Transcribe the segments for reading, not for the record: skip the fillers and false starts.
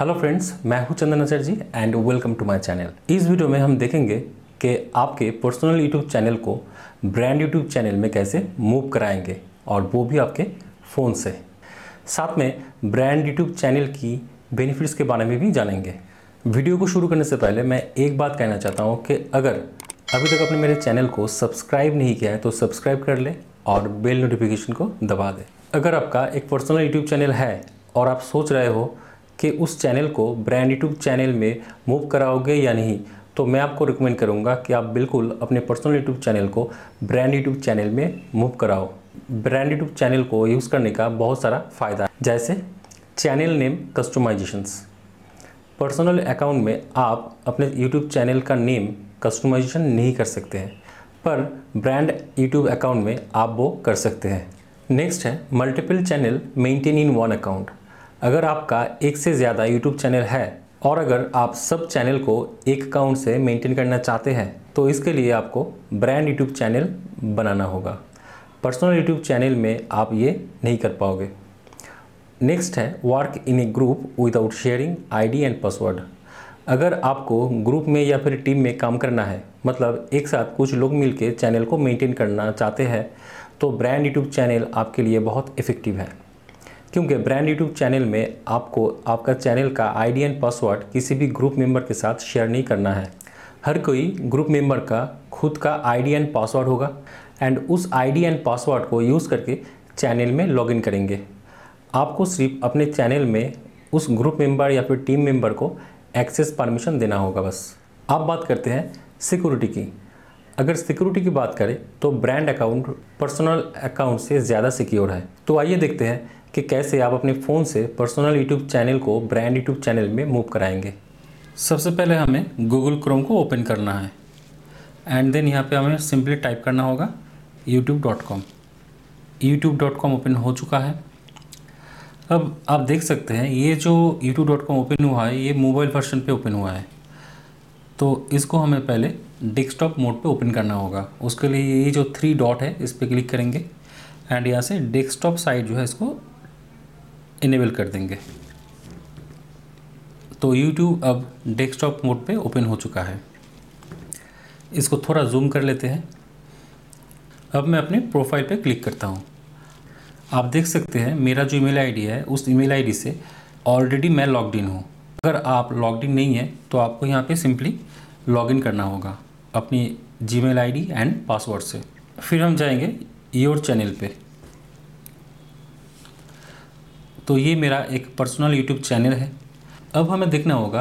Hello friends, मैं हूं Chandan Acharya and welcome to my channel. इस वीडियो में हम देखेंगे कि आपके पर्सनल यूट्यूब चैनल को ब्रांड यूट्यूब चैनल में कैसे मूव कराएंगे, और वो भी आपके फ़ोन से। साथ में ब्रांड यूट्यूब चैनल की बेनिफिट्स के बारे में भी जानेंगे। वीडियो को शुरू करने से पहले मैं एक बात कहना चाहता हूँ कि अगर अभी तक आपने मेरे चैनल को सब्सक्राइब नहीं किया है तो सब्सक्राइब कर लें और बेल नोटिफिकेशन को दबा दें। अगर आपका एक पर्सनल यूट्यूब चैनल है और आप सोच रहे हो कि उस चैनल को ब्रांड यूट्यूब चैनल में मूव कराओगे या नहीं, तो मैं आपको रिकमेंड करूंगा कि आप बिल्कुल अपने पर्सनल यूट्यूब चैनल को ब्रांड यूट्यूब चैनल में मूव कराओ। ब्रांड यूट्यूब चैनल को यूज़ करने का बहुत सारा फ़ायदा है, जैसे channel name customisations. Personal account में आप अपने यूट्यूब चैनल का नेम कस्टमाइजेशन नहीं कर सकते हैं, पर ब्रांड यूट्यूब अकाउंट में आप वो कर सकते हैं। नेक्स्ट है multiple channel maintain in one account. अगर आपका एक से ज़्यादा YouTube चैनल है और अगर आप सब चैनल को एक अकाउंट से मेंटेन करना चाहते हैं तो इसके लिए आपको ब्रांड YouTube चैनल बनाना होगा। पर्सनल YouTube चैनल में आप ये नहीं कर पाओगे। नेक्स्ट है work in a group without sharing ID and password. अगर आपको ग्रुप में या फिर टीम में काम करना है, मतलब एक साथ कुछ लोग मिलकर चैनल को मेंटेन करना चाहते हैं, तो ब्रांड YouTube चैनल आपके लिए बहुत इफ़ेक्टिव है, क्योंकि ब्रांड यूट्यूब चैनल में आपको आपका चैनल का आईडी एंड पासवर्ड किसी भी ग्रुप मेंबर के साथ शेयर नहीं करना है। हर कोई ग्रुप मेंबर का खुद का आईडी एंड पासवर्ड होगा एंड उस आईडी एंड पासवर्ड को यूज़ करके चैनल में लॉगिन करेंगे। आपको सिर्फ अपने चैनल में उस ग्रुप मेंबर या फिर टीम मेंबर को एक्सेस परमिशन देना होगा बस। अब बात करते हैं सिक्योरिटी की। अगर सिक्योरिटी की बात करें तो ब्रांड अकाउंट पर्सनल अकाउंट से ज़्यादा सिक्योर है। तो आइए देखते हैं कि कैसे आप अपने फ़ोन से पर्सनल यूट्यूब चैनल को ब्रांड यूट्यूब चैनल में मूव कराएंगे। सबसे पहले हमें गूगल क्रोम को ओपन करना है एंड देन यहाँ पे हमें सिंपली टाइप करना होगा youtube.com। youtube.com ओपन हो चुका है। अब आप देख सकते हैं ये जो youtube.com ओपन हुआ है ये मोबाइल वर्जन पे ओपन हुआ है, तो इसको हमें पहले डेस्कटॉप मोड पे ओपन करना होगा। उसके लिए ये जो 3 डॉट है इस पर क्लिक करेंगे एंड यहाँ से डेस्कटॉप साइड जो है इसको इनेबल कर देंगे। तो YouTube अब डेस्कटॉप मोड पे ओपन हो चुका है। इसको थोड़ा जूम कर लेते हैं। अब मैं अपने प्रोफाइल पे क्लिक करता हूँ। आप देख सकते हैं मेरा जो ईमेल आईडी है उस ईमेल आईडी से ऑलरेडी मैं लॉग्ड इन हूँ। अगर आप लॉग्ड इन नहीं है तो आपको यहाँ पे सिंपली लॉगिन करना होगा अपनी जीमेल आईडी एंड पासवर्ड से। फिर हम जाएंगे योर चैनल पे। तो ये मेरा एक पर्सनल यूट्यूब चैनल है। अब हमें देखना होगा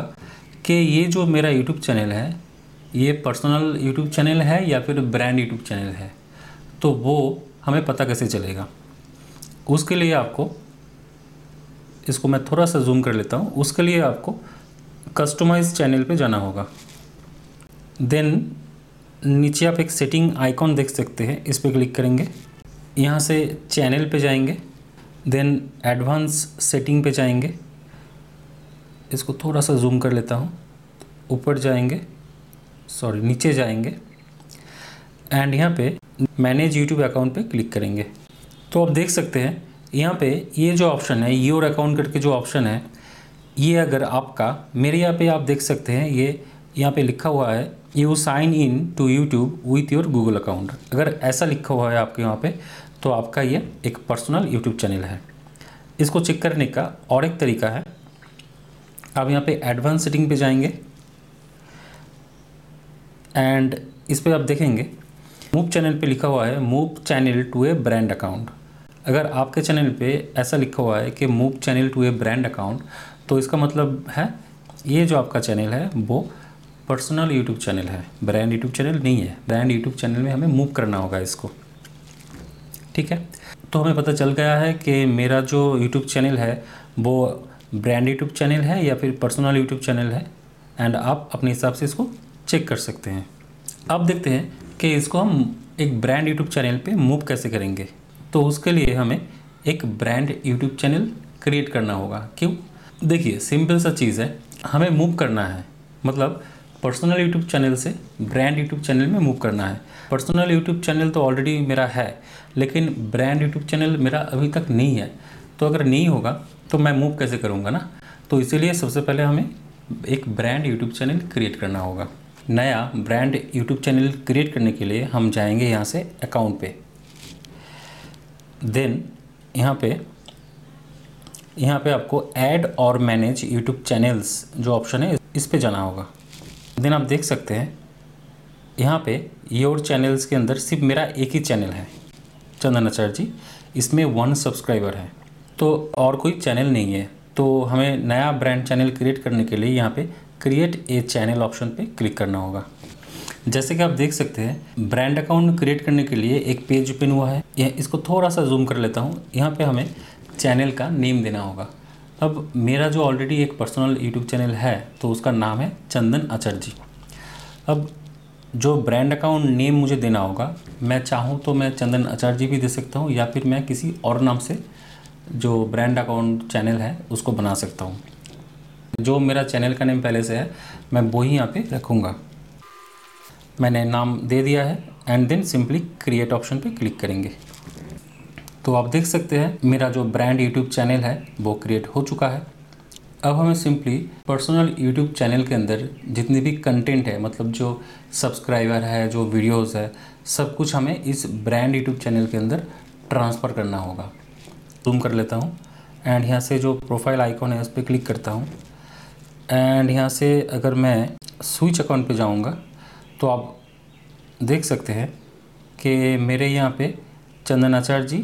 कि ये जो मेरा यूट्यूब चैनल है ये पर्सनल यूट्यूब चैनल है या फिर ब्रांड यूट्यूब चैनल है, तो वो हमें पता कैसे चलेगा। उसके लिए आपको, इसको मैं थोड़ा सा जूम कर लेता हूँ, उसके लिए आपको कस्टमाइज चैनल पे जाना होगा। देन नीचे आप एक सेटिंग आइकॉन देख सकते हैं, इस पर क्लिक करेंगे। यहाँ से चैनल पे जाएंगे, देन एडवांस सेटिंग पे जाएंगे। इसको थोड़ा सा जूम कर लेता हूँ। ऊपर जाएंगे, सॉरी नीचे जाएंगे एंड यहाँ पे मैनेज यूट्यूब अकाउंट पे क्लिक करेंगे। तो आप देख सकते हैं यहाँ पे ये जो ऑप्शन है योर अकाउंट करके जो ऑप्शन है, ये अगर आपका, मेरे यहाँ पे आप देख सकते हैं ये यहाँ पे लिखा हुआ है you sign in to YouTube with your Google account. अगर ऐसा लिखा हुआ है आपके यहाँ पे, तो आपका ये एक पर्सनल यूट्यूब चैनल है। इसको चेक करने का और एक तरीका है, आप यहाँ पे एडवांस सेटिंग पे जाएंगे एंड इस पर आप देखेंगे मूव चैनल पे लिखा हुआ है move channel to a brand account. अगर आपके चैनल पे ऐसा लिखा हुआ है कि move channel to a brand account, तो इसका मतलब है ये जो आपका चैनल है वो पर्सनल यूट्यूब चैनल है, ब्रांड यूट्यूब चैनल नहीं है। ब्रांड यूट्यूब चैनल में हमें मूव करना होगा इसको, ठीक है। तो हमें पता चल गया है कि मेरा जो YouTube चैनल है वो ब्रांड YouTube चैनल है या फिर पर्सनल YouTube चैनल है, एंड आप अपने हिसाब से इसको चेक कर सकते हैं। अब देखते हैं कि इसको हम एक ब्रांड YouTube चैनल पे मूव कैसे करेंगे। तो उसके लिए हमें एक ब्रांड YouTube चैनल क्रिएट करना होगा। क्यों? देखिए सिंपल सा चीज़ है, हमें मूव करना है, मतलब पर्सनल यूट्यूब चैनल से ब्रांड यूट्यूब चैनल में मूव करना है। पर्सनल यूट्यूब चैनल तो ऑलरेडी मेरा है, लेकिन ब्रांड यूट्यूब चैनल मेरा अभी तक नहीं है। तो अगर नहीं होगा तो मैं मूव कैसे करूँगा ना। तो इसीलिए सबसे पहले हमें एक ब्रांड यूट्यूब चैनल क्रिएट करना होगा। नया ब्रांड यूट्यूब चैनल क्रिएट करने के लिए हम जाएंगे यहाँ से अकाउंट पे, देन यहाँ पे आपको ऐड और मैनेज यूट्यूब चैनल्स जो ऑप्शन है इस पे जाना होगा। देन आप देख सकते हैं यहाँ पे योर चैनल्स के अंदर सिर्फ मेरा एक ही चैनल है, चंदन आचार्य जी, इसमें 1 सब्सक्राइबर है, तो और कोई चैनल नहीं है। तो हमें नया ब्रांड चैनल क्रिएट करने के लिए यहाँ पे क्रिएट ए चैनल ऑप्शन पे क्लिक करना होगा। जैसे कि आप देख सकते हैं ब्रांड अकाउंट क्रिएट करने के लिए एक पेज ओपन हुआ है। यह इसको थोड़ा सा जूम कर लेता हूँ। यहाँ पे हमें चैनल का नेम देना होगा। अब मेरा जो ऑलरेडी एक पर्सनल यूट्यूब चैनल है तो उसका नाम है चंदन आचार्य जी। अब जो ब्रांड अकाउंट नेम मुझे देना होगा, मैं चाहूँ तो मैं चंदन आचार्य जी भी दे सकता हूँ या फिर मैं किसी और नाम से जो ब्रांड अकाउंट चैनल है उसको बना सकता हूँ। जो मेरा चैनल का नेम पहले से है मैं वो ही यहाँ पे रखूँगा। मैंने नाम दे दिया है and then simply create option पे क्लिक करेंगे। तो आप देख सकते हैं मेरा जो ब्रांड यूट्यूब चैनल है वो क्रिएट हो चुका है। अब हमें सिंपली पर्सनल यूट्यूब चैनल के अंदर जितनी भी कंटेंट है, मतलब जो सब्सक्राइबर है, जो वीडियोस है, सब कुछ हमें इस ब्रांड यूट्यूब चैनल के अंदर ट्रांसफ़र करना होगा। जूम कर लेता हूँ एंड यहाँ से जो प्रोफाइल आइकॉन है उस पर क्लिक करता हूँ एंड यहाँ से अगर मैं स्विच अकाउंट पे जाऊँगा तो आप देख सकते हैं कि मेरे यहाँ पे Chandan Acharya ji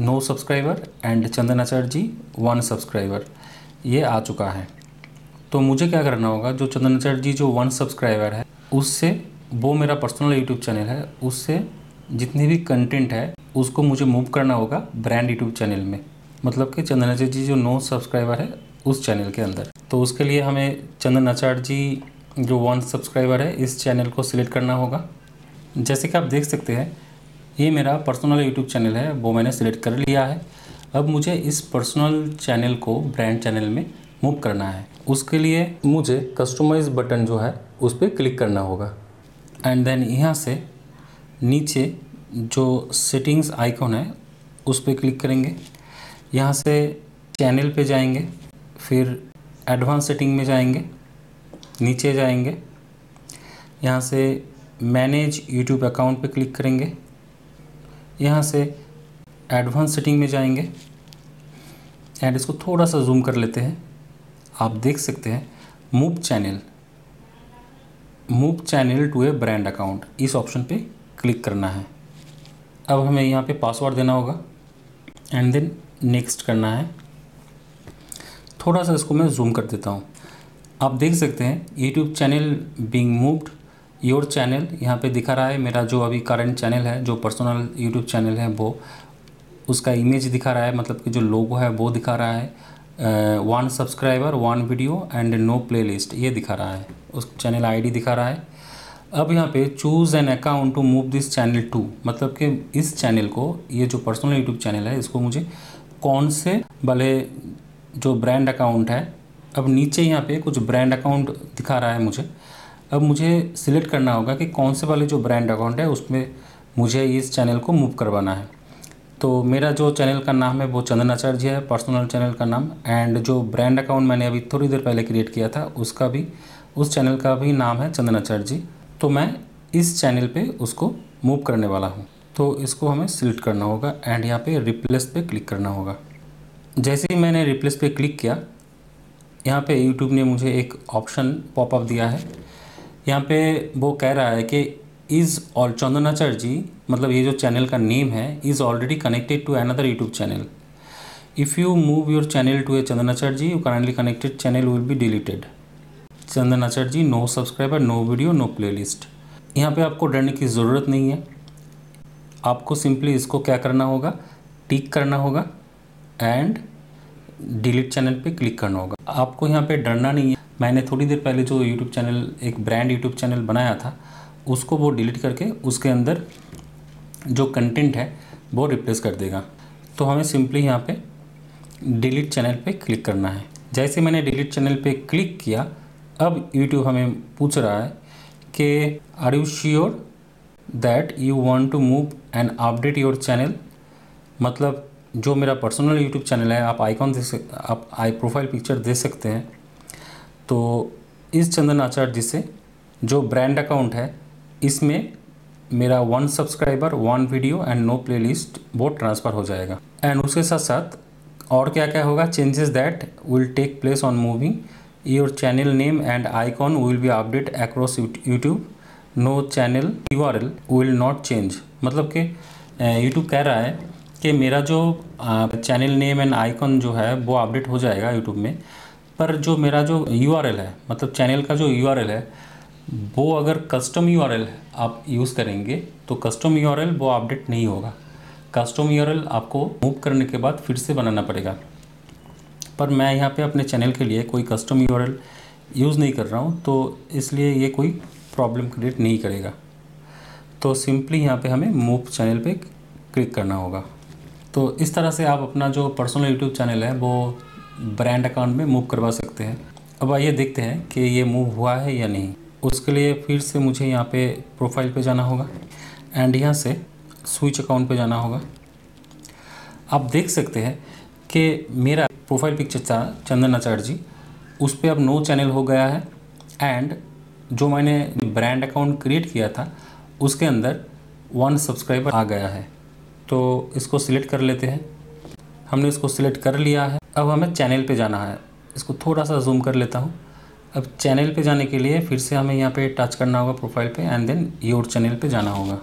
9 subscriber and Chandan Acharya ji 1 subscriber ये आ चुका है। तो मुझे क्या करना होगा, जो चंदन आचार्य जी जो 1 सब्सक्राइबर है उससे, वो मेरा पर्सनल यूट्यूब चैनल है, उससे जितनी भी कंटेंट है उसको मुझे मूव करना होगा ब्रांड यूट्यूब चैनल में, मतलब कि चंदन आचार्य जी जो 9 सब्सक्राइबर है उस चैनल के अंदर। तो उसके लिए हमें चंदन आचार्य जी जो 1 सब्सक्राइबर है इस चैनल को सिलेक्ट करना होगा। जैसे कि आप देख सकते हैं ये मेरा पर्सनल यूट्यूब चैनल है, वो मैंने सिलेक्ट कर लिया है। अब मुझे इस पर्सनल चैनल को ब्रांड चैनल में मूव करना है। उसके लिए मुझे कस्टमाइज़ बटन जो है उस पर क्लिक करना होगा एंड देन यहाँ से नीचे जो सेटिंग्स आइकॉन है उस पर क्लिक करेंगे। यहाँ से चैनल पे जाएंगे, फिर एडवांस सेटिंग में जाएंगे, नीचे जाएंगे, यहाँ से मैनेज यूट्यूब अकाउंट पे क्लिक करेंगे, यहाँ से एडवांस सेटिंग में जाएंगे एंड इसको थोड़ा सा जूम कर लेते हैं। आप देख सकते हैं move channel to a brand account, इस ऑप्शन पे क्लिक करना है। अब हमें यहाँ पे पासवर्ड देना होगा एंड देन नेक्स्ट करना है। थोड़ा सा इसको मैं जूम कर देता हूँ। आप देख सकते हैं YouTube channel being moved, your channel यहाँ पे दिखा रहा है। मेरा जो अभी करंट चैनल है, जो पर्सनल यूट्यूब चैनल है, वो उसका इमेज दिखा रहा है, मतलब कि जो लोगो है वो दिखा रहा है। 1 subscriber, 1 video and no playlist ये दिखा रहा है, उस चैनल आईडी दिखा रहा है। अब यहाँ पे choose an account to move this channel to, मतलब कि इस चैनल को, ये जो पर्सनल यूट्यूब चैनल है, इसको मुझे कौन से भले जो ब्रांड अकाउंट है, अब नीचे यहाँ पे कुछ ब्रांड अकाउंट दिखा रहा है मुझे। अब मुझे सिलेक्ट करना होगा कि कौन से वाले जो ब्रांड अकाउंट है उसमें मुझे इस चैनल को मूव करवाना है। तो मेरा जो चैनल का नाम है वो चंदन आचार्य जी है, पर्सनल चैनल का नाम, एंड जो ब्रांड अकाउंट मैंने अभी थोड़ी देर पहले क्रिएट किया था उसका भी, उस चैनल का भी नाम है चंदन आचार्य जी। तो मैं इस चैनल पे उसको मूव करने वाला हूँ, तो इसको हमें सिलेक्ट करना होगा एंड यहाँ पे रिप्लेस पे क्लिक करना होगा। जैसे ही मैंने रिप्लेस पे क्लिक किया, यहाँ पे यूट्यूब ने मुझे एक ऑप्शन पॉपअप दिया है। यहाँ पे वो कह रहा है कि इज़ ऑल चंदन आचार्य जी, मतलब ये जो चैनल का नेम है, is already connected to another YouTube channel. If you move your channel to a Chandan Acharya ji, you currently connected channel will be deleted. Chandan Acharya ji 9 subscriber, 9 video, no playlist. यहाँ पे आपको डरने की ज़रूरत नहीं है। आपको सिंपली इसको क्या करना होगा, टिक करना होगा एंड डिलीट चैनल पे क्लिक करना होगा। आपको यहाँ पे डरना नहीं है। मैंने थोड़ी देर पहले जो यूट्यूब चैनल, एक ब्रांड यूट्यूब चैनल बनाया था, उसको वो डिलीट करके उसके अंदर जो कंटेंट है वो रिप्लेस कर देगा। तो हमें सिंपली यहाँ पर डिलीट चैनल पर क्लिक करना है। जैसे मैंने डिलीट चैनल पर क्लिक किया, अब YouTube हमें पूछ रहा है कि are you sure that you want to move and update your channel, मतलब जो मेरा पर्सनल यूट्यूब चैनल है, आप आइकॉन देख सकते, आप आई प्रोफाइल पिक्चर देख सकते हैं। तो इस चंदन आचार्य जी से जो ब्रांड अकाउंट है, इसमें मेरा 1 subscriber 1 video and no playlist वो ट्रांसफ़र हो जाएगा। एंड उसके साथ साथ और क्या क्या होगा, changes that will take place on moving your channel name and icon will be update across YouTube. No channel URL will not change. मतलब कि यूट्यूब कह रहा है कि मेरा जो चैनल नेम एंड आइकॉन जो है वो अपडेट हो जाएगा यूट्यूब में, पर जो मेरा जो URL है, मतलब चैनल का जो URL है, वो अगर कस्टम URL आप यूज़ करेंगे तो कस्टम URL वो अपडेट नहीं होगा। कस्टम URL आपको मूव करने के बाद फिर से बनाना पड़ेगा। पर मैं यहाँ पे अपने चैनल के लिए कोई कस्टम URL यूज़ नहीं कर रहा हूँ, तो इसलिए ये कोई प्रॉब्लम क्रिएट नहीं करेगा। तो सिंपली यहाँ पे हमें मूव चैनल पे क्लिक करना होगा। तो इस तरह से आप अपना जो पर्सनल यूट्यूब चैनल है वो ब्रांड अकाउंट में मूव करवा सकते हैं। अब आइए देखते हैं कि ये मूव हुआ है या नहीं। उसके लिए फिर से मुझे यहाँ पे प्रोफाइल पे जाना होगा एंड यहाँ से स्विच अकाउंट पे जाना होगा। आप देख सकते हैं कि मेरा प्रोफाइल पिक्चर था चंदन आचार्य जी, उस पर अब नो चैनल हो गया है। एंड जो मैंने ब्रांड अकाउंट क्रिएट किया था उसके अंदर 1 सब्सक्राइबर आ गया है। तो इसको सिलेक्ट कर लेते हैं। हमने इसको सिलेक्ट कर लिया है। अब हमें चैनल पे जाना है। इसको थोड़ा सा जूम कर लेता हूँ। अब चैनल पे जाने के लिए फिर से हमें यहाँ पे टच करना होगा प्रोफाइल पे एंड देन योर चैनल पे जाना होगा।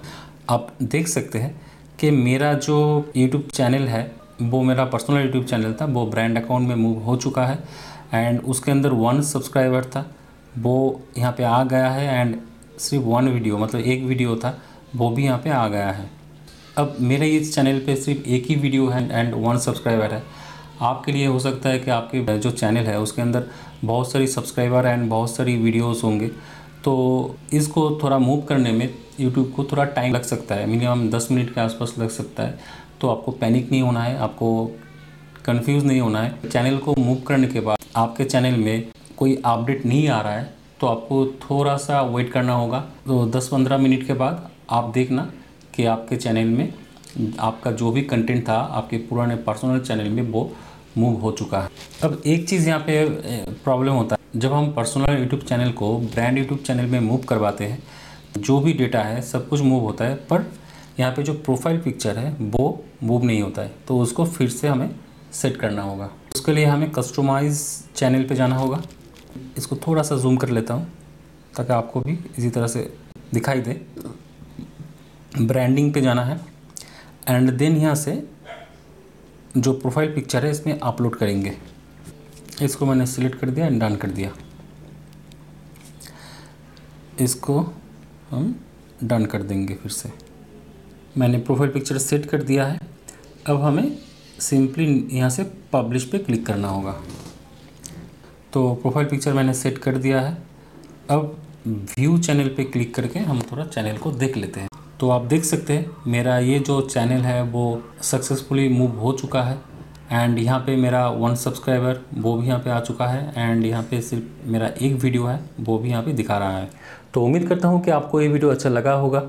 आप देख सकते हैं कि मेरा जो यूट्यूब चैनल है, वो मेरा पर्सनल यूट्यूब चैनल था, वो ब्रांड अकाउंट में मूव हो चुका है। एंड उसके अंदर 1 सब्सक्राइबर था, वो यहाँ पे आ गया है। एंड सिर्फ 1 वीडियो, मतलब 1 वीडियो था, वो भी यहाँ पे आ गया है। अब मेरे इस चैनल पे सिर्फ 1 ही वीडियो है एंड 1 सब्सक्राइबर है। आपके लिए हो सकता है कि आपके जो चैनल है उसके अंदर बहुत सारी सब्सक्राइबर एंड बहुत सारी वीडियोस होंगे, तो इसको थोड़ा मूव करने में यूट्यूब को थोड़ा टाइम लग सकता है। मिनिमम 10 मिनट के आसपास लग सकता है। तो आपको पैनिक नहीं होना है, आपको कन्फ्यूज़ नहीं होना है। चैनल को मूव करने के बाद आपके चैनल में कोई अपडेट नहीं आ रहा है तो आपको थोड़ा सा वेट करना होगा। तो 10-15 मिनट के बाद आप देखना कि आपके चैनल में आपका जो भी कंटेंट था आपके पुराने पर्सनल चैनल में वो मूव हो चुका है। अब एक चीज़ यहाँ पे प्रॉब्लम होता है, जब हम पर्सनल यूट्यूब चैनल को ब्रांड यूट्यूब चैनल में मूव करवाते हैं, जो भी डेटा है सब कुछ मूव होता है, पर यहाँ पे जो प्रोफाइल पिक्चर है वो मूव नहीं होता है। तो उसको फिर से हमें सेट करना होगा। उसके लिए हमें कस्टमाइज़ चैनल पर जाना होगा। इसको थोड़ा सा जूम कर लेता हूँ ताकि आपको भी इसी तरह से दिखाई दे। ब्रांडिंग पे जाना है एंड देन यहाँ से जो प्रोफाइल पिक्चर है इसमें अपलोड करेंगे। इसको मैंने सिलेक्ट कर दिया एंड डन कर दिया। इसको हम डन कर देंगे। फिर से मैंने प्रोफाइल पिक्चर सेट कर दिया है। अब हमें सिंपली यहाँ से पब्लिश पे क्लिक करना होगा। तो प्रोफाइल पिक्चर मैंने सेट कर दिया है। अब व्यू चैनल पे क्लिक करके हम थोड़ा चैनल को देख लेते हैं। तो आप देख सकते हैं मेरा ये जो चैनल है वो सक्सेसफुली मूव हो चुका है। एंड यहाँ पे मेरा 1 सब्सक्राइबर वो भी यहाँ पे आ चुका है। एंड यहाँ पे सिर्फ मेरा 1 वीडियो है वो भी यहाँ पे दिखा रहा है। तो उम्मीद करता हूँ कि आपको ये वीडियो अच्छा लगा होगा,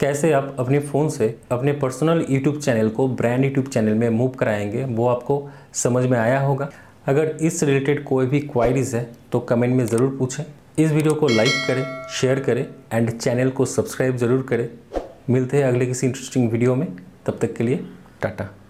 कैसे आप अपने फ़ोन से अपने पर्सनल यूट्यूब चैनल को ब्रांड यूट्यूब चैनल में मूव कराएंगे, वो आपको समझ में आया होगा। अगर इस रिलेटेड कोई भी क्वायरीज़ है तो कमेंट में ज़रूर पूछें। इस वीडियो को लाइक करें, शेयर करें एंड चैनल को सब्सक्राइब ज़रूर करें। मिलते हैं अगले किसी इंटरेस्टिंग वीडियो में। तब तक के लिए टाटा।